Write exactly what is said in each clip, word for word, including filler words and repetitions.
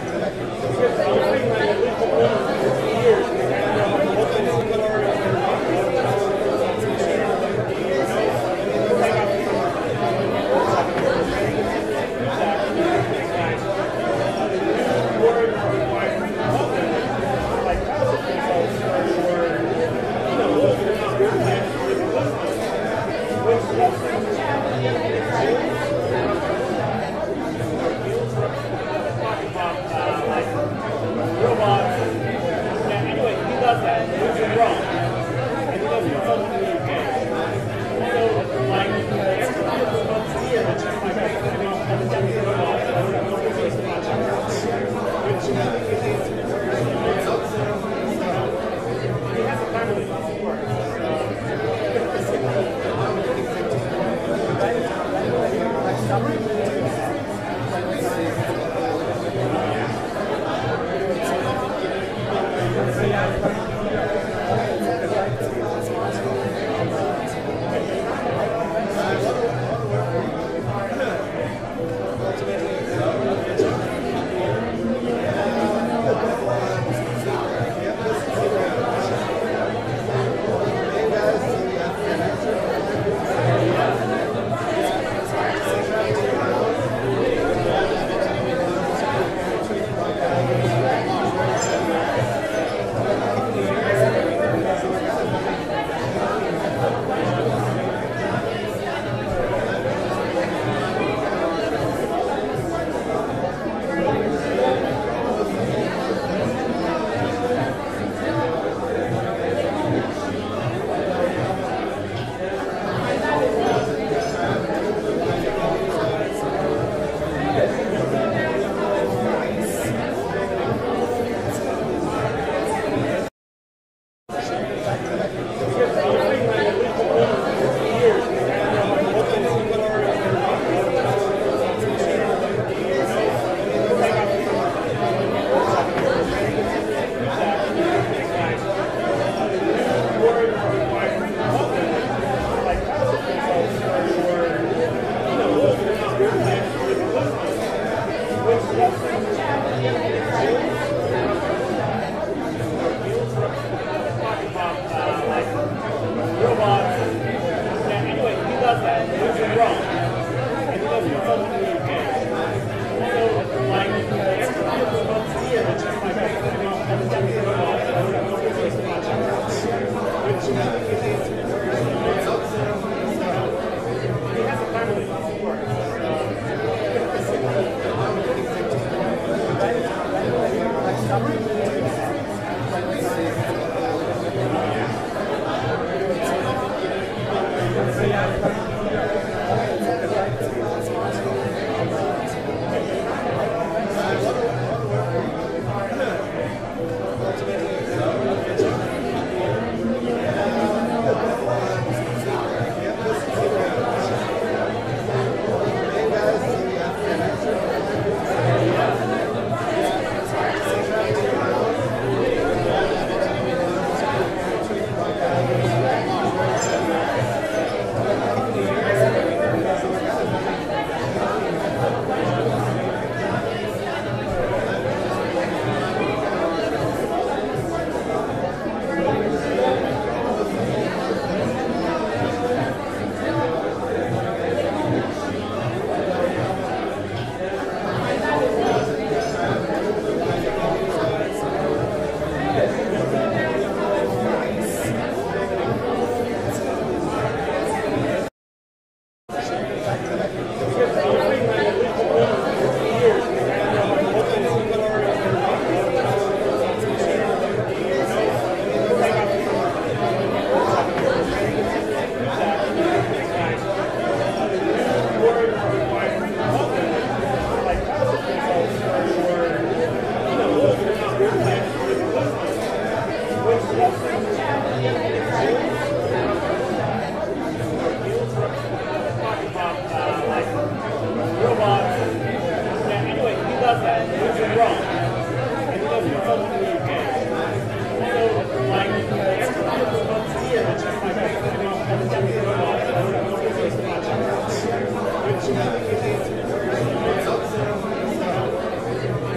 He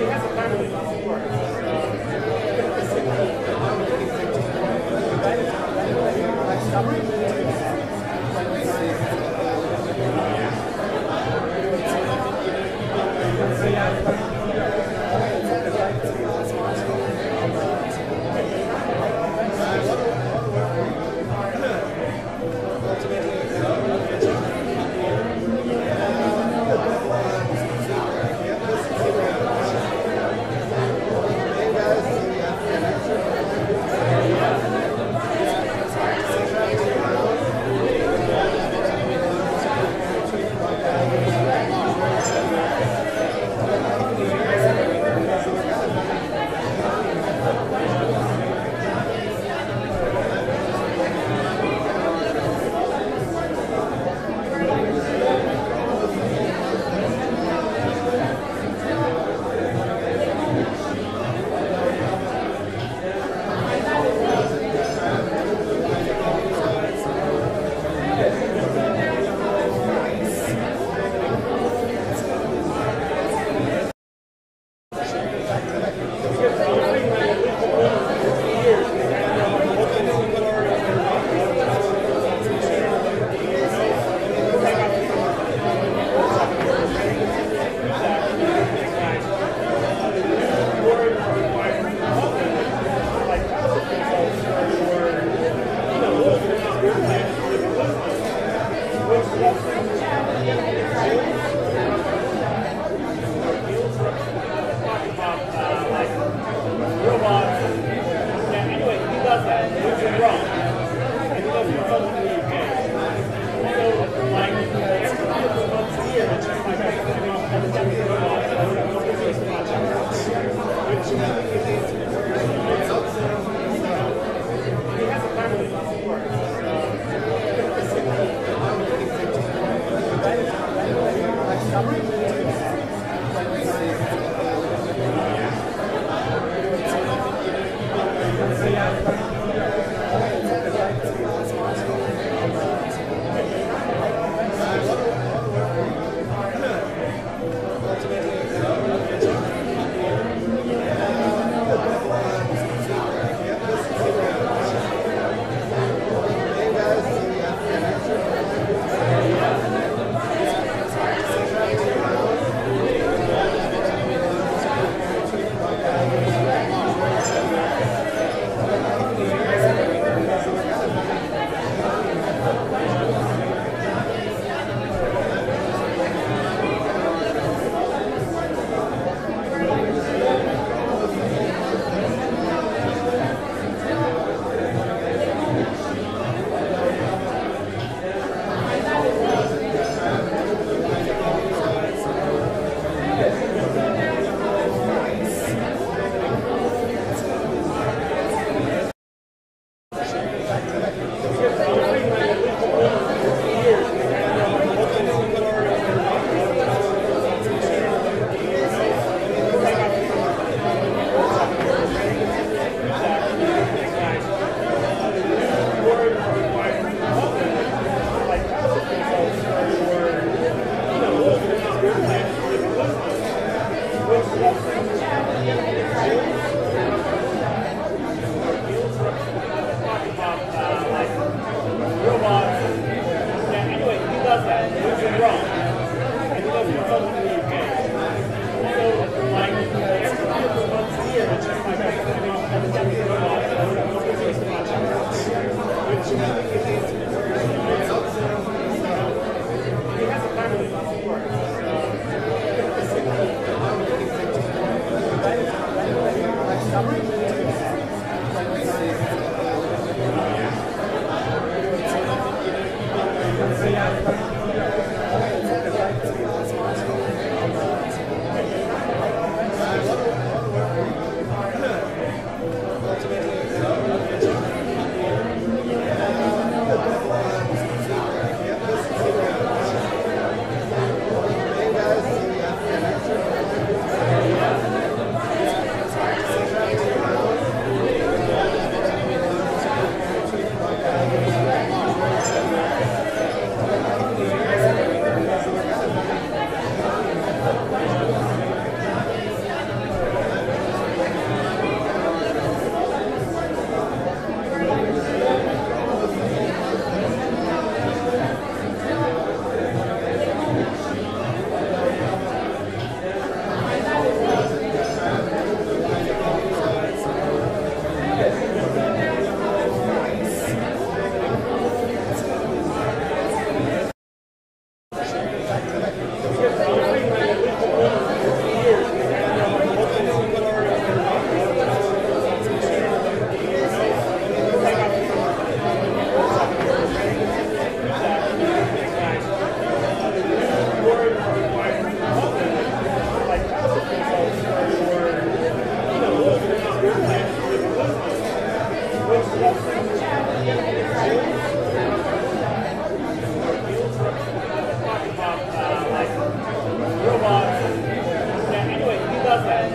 has a family.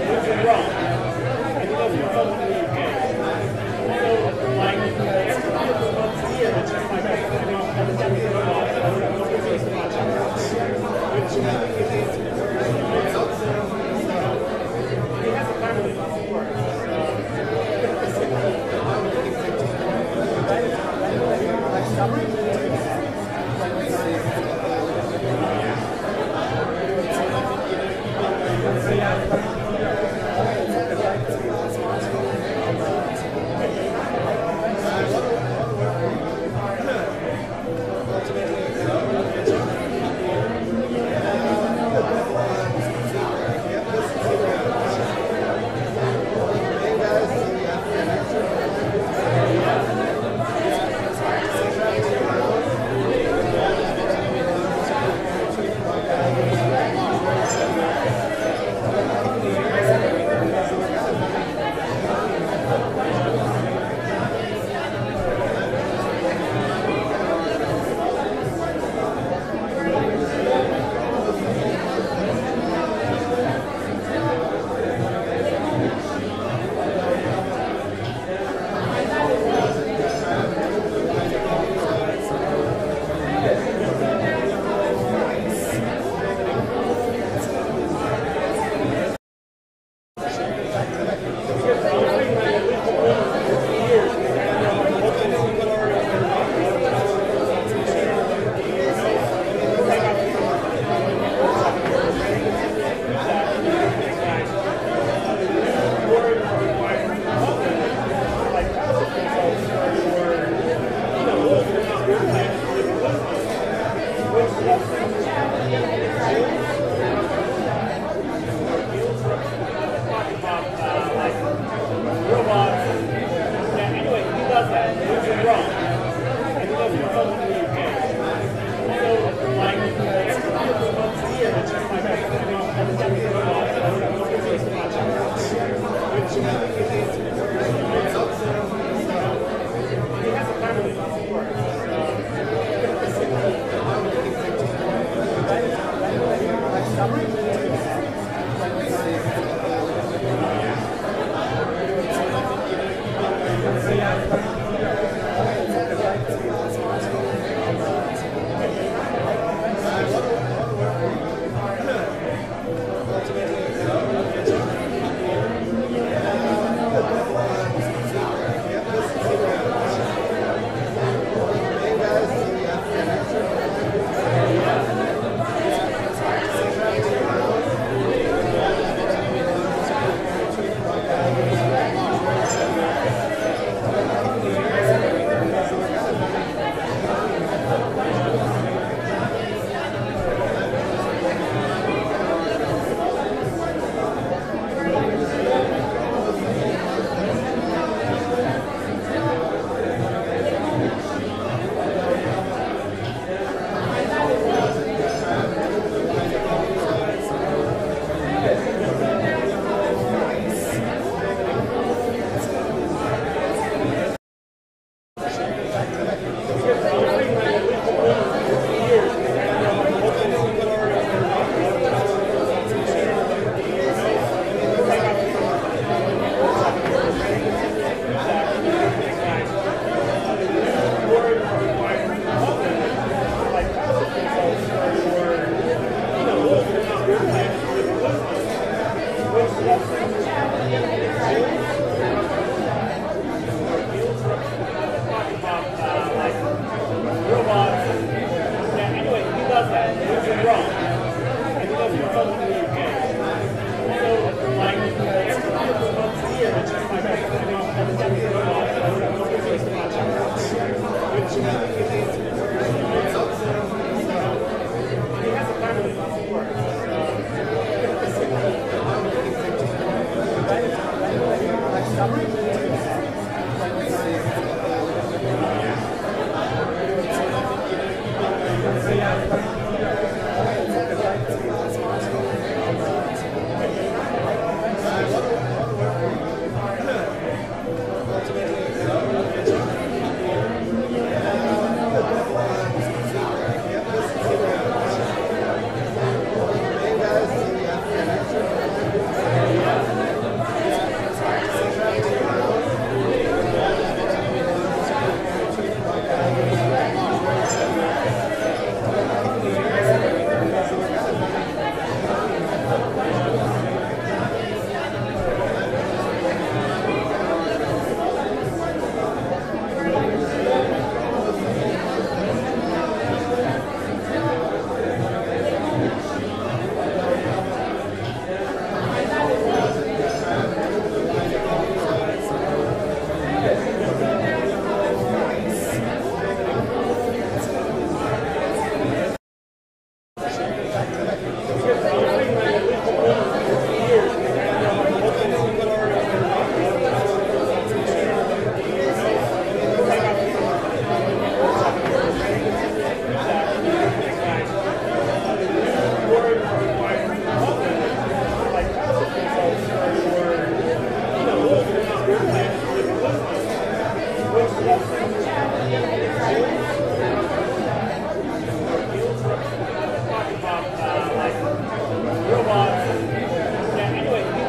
Yeah.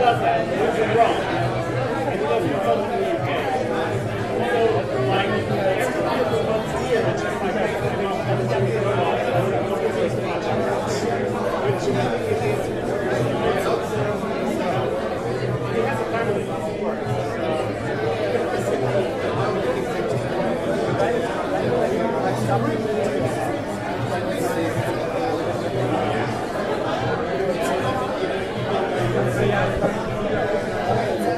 So yeah.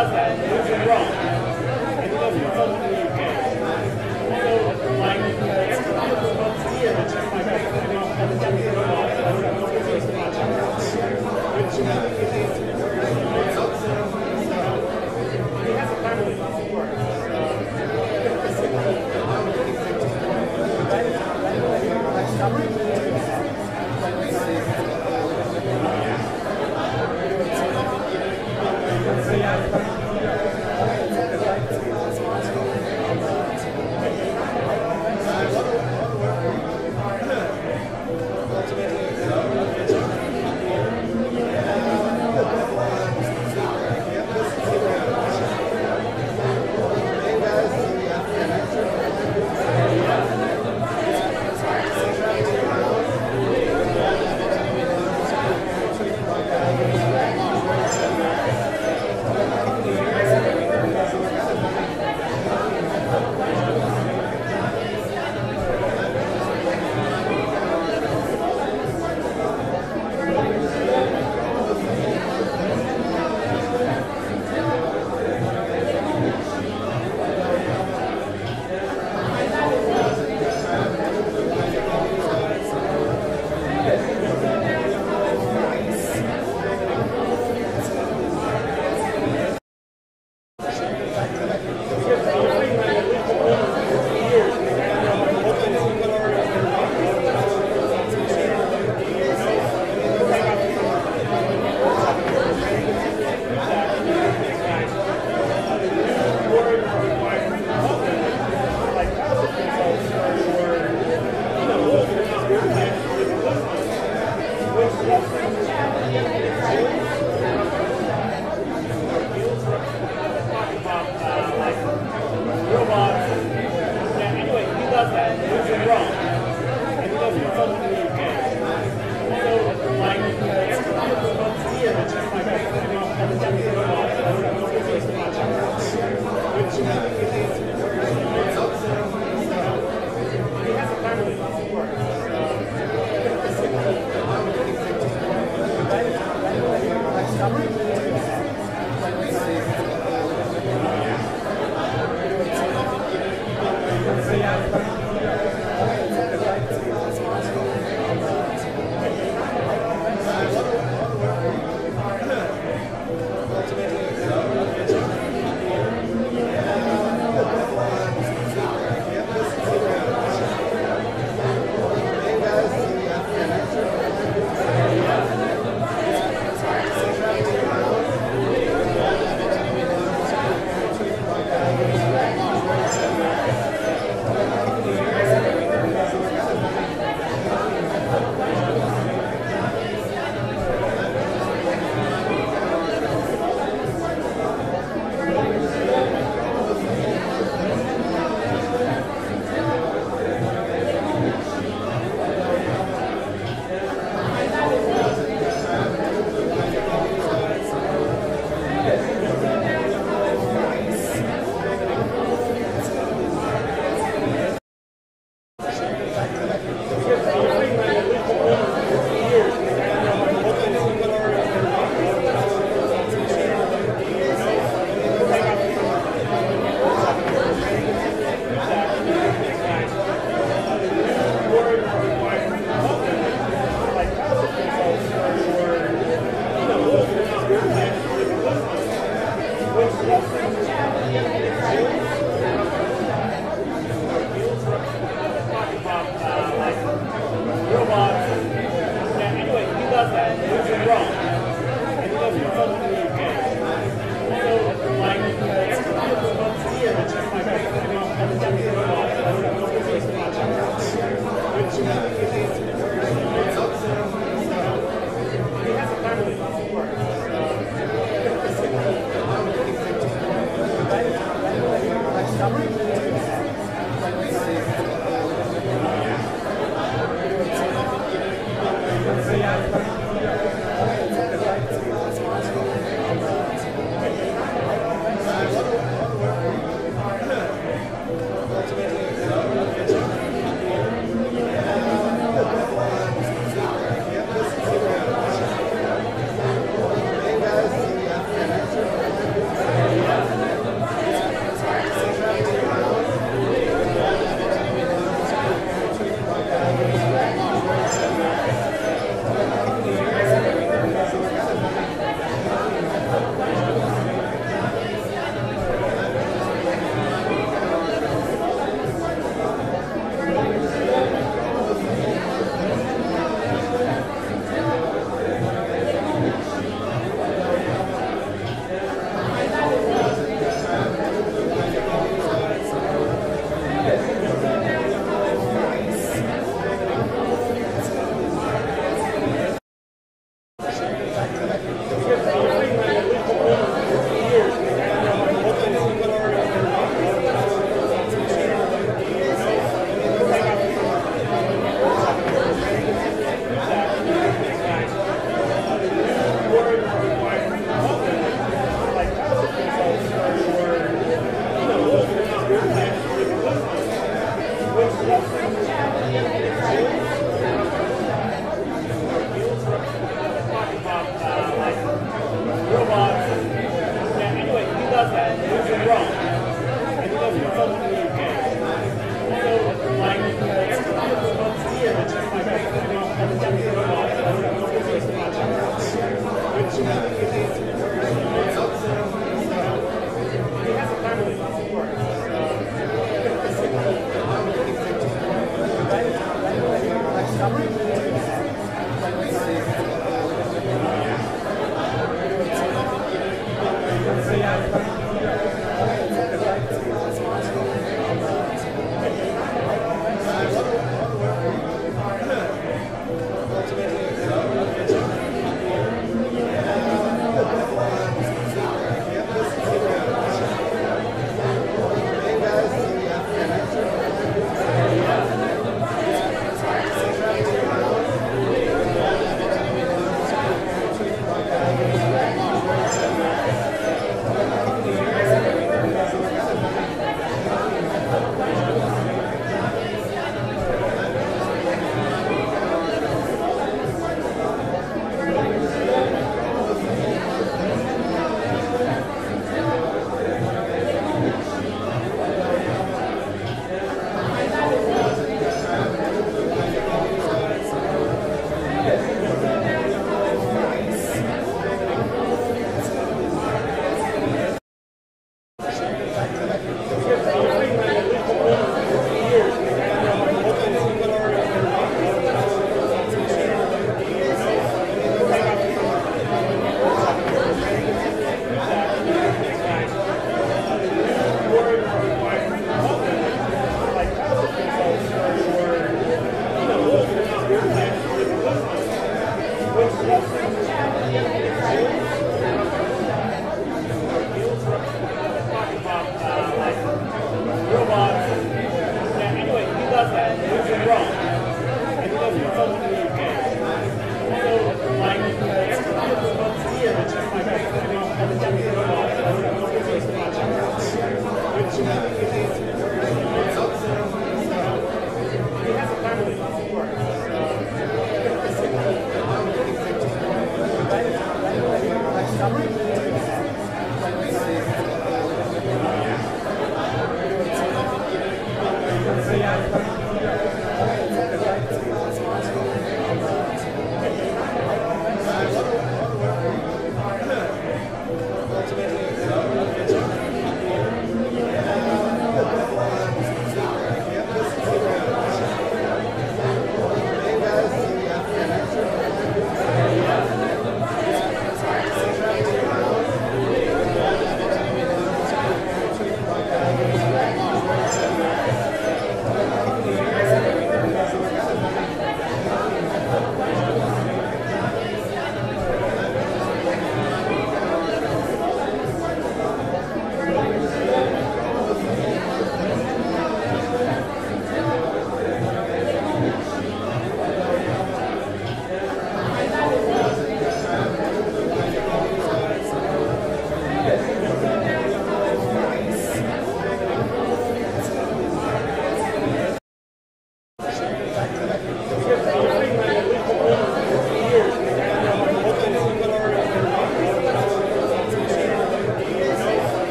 does that, which is wrong. It doesn't come from the U K. So, like, every other month here, it's just like, I'm not going to do it at all. I'm not going to do it at all. Which is, he has a family that doesn't work. He has a family that doesn't work.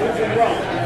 He has a family.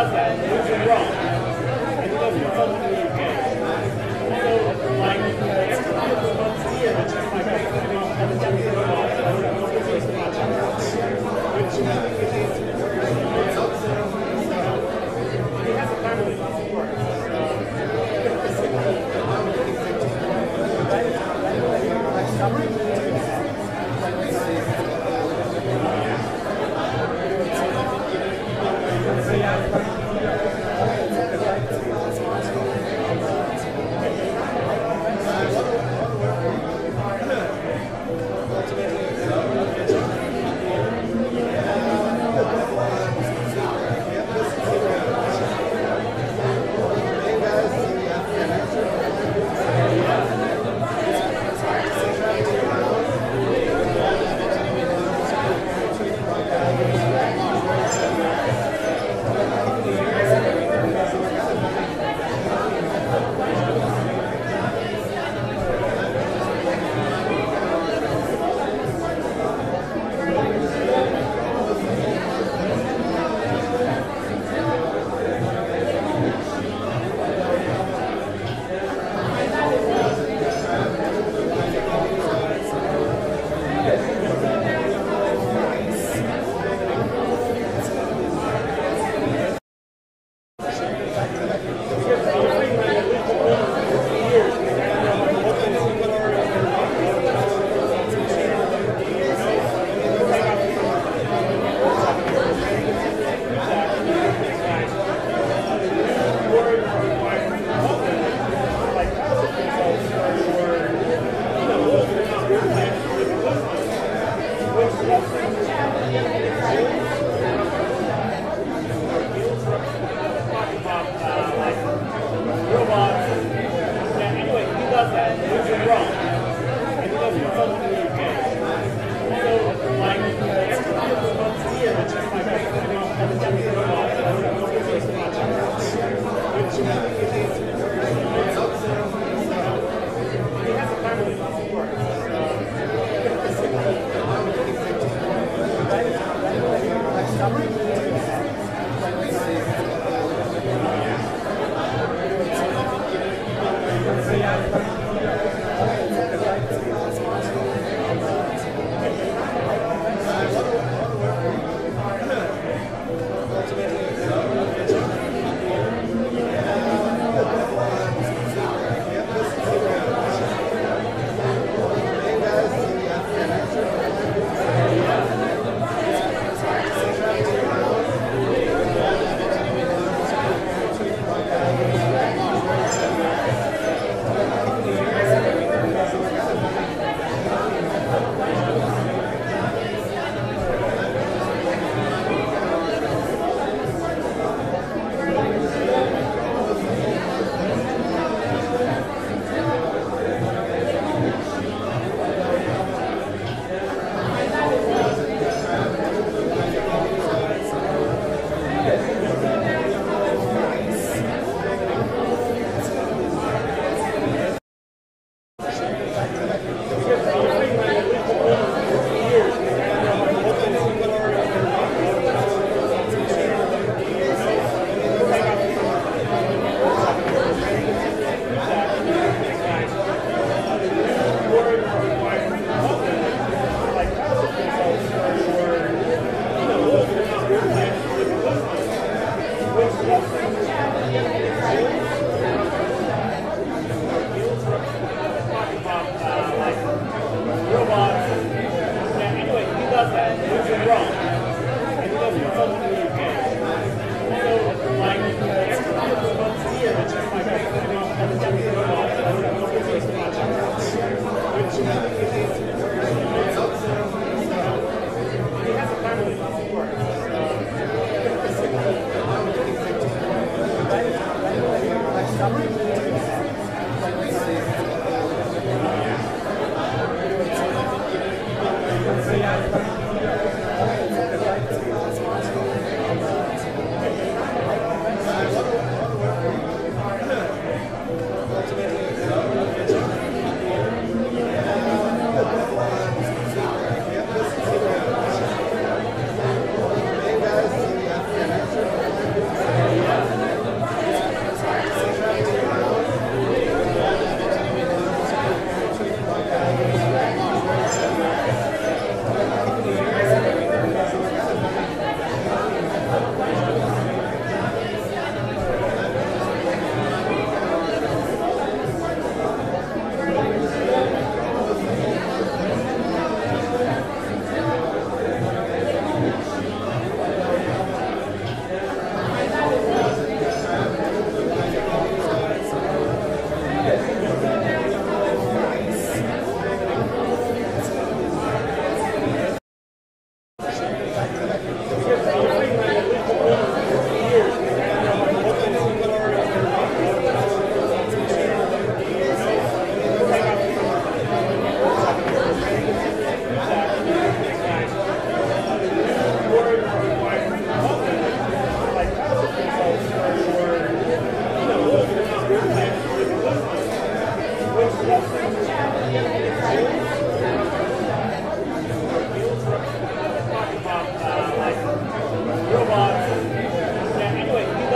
about that, it was wrong. And it doesn't come from the U K. So, like, every couple months a year, it's just like, I have a different thought. I don't know if it's just about that. Which is... I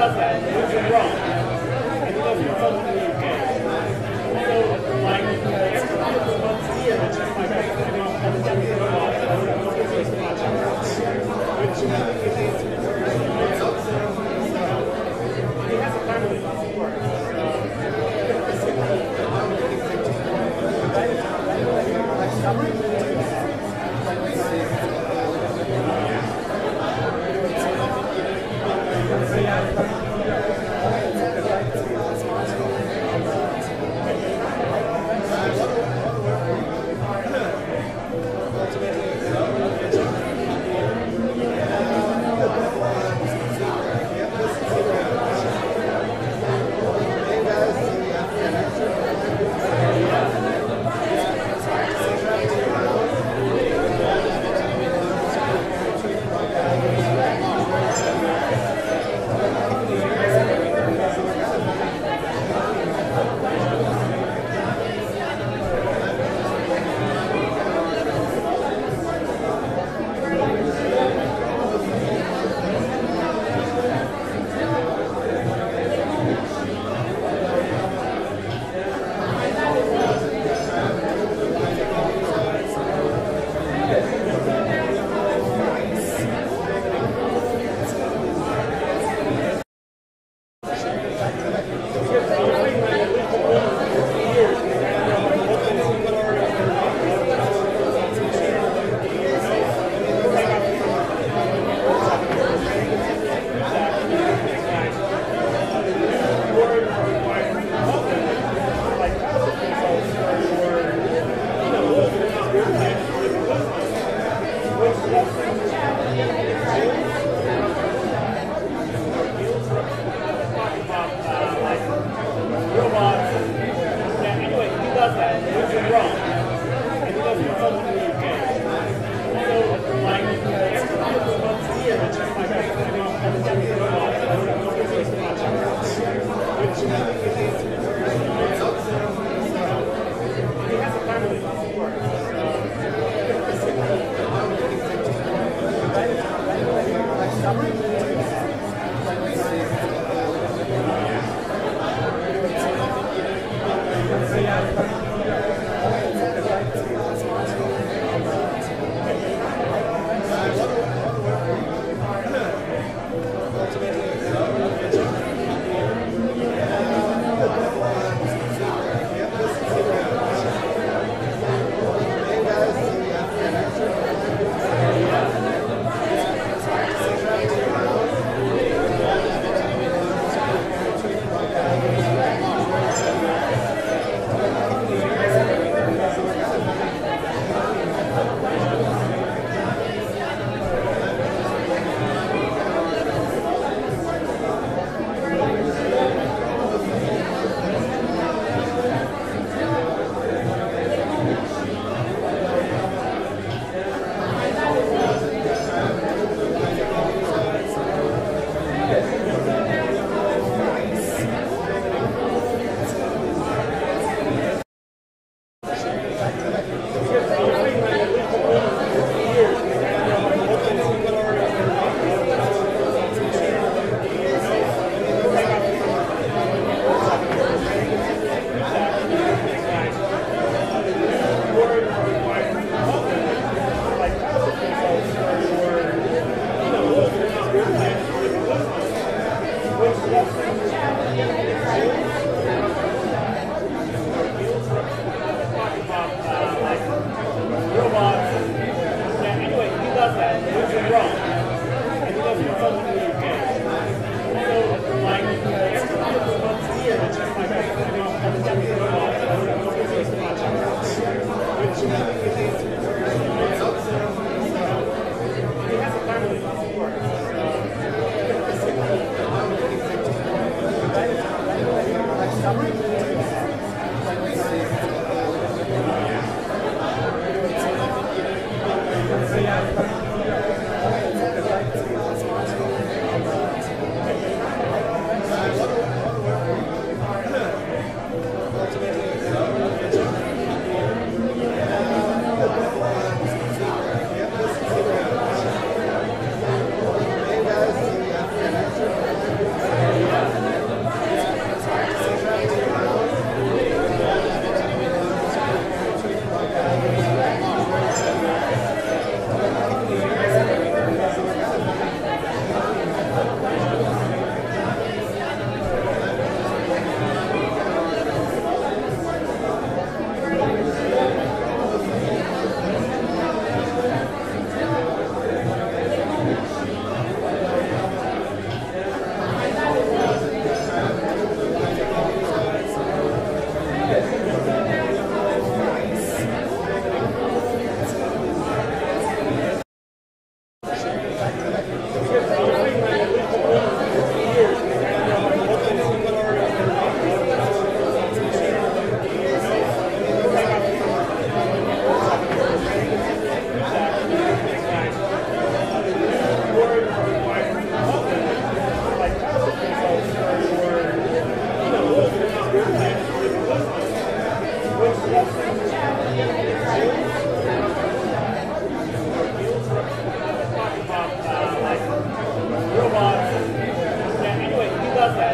love that. Don't get me wrong. I love the folk in the U K. So, like, every couple months a year, it's just my best time off on the depth of the law. I don't know if it's just watching it. Which, I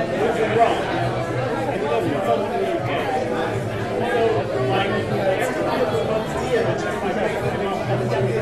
So, like, every year, it's just like, I don't know,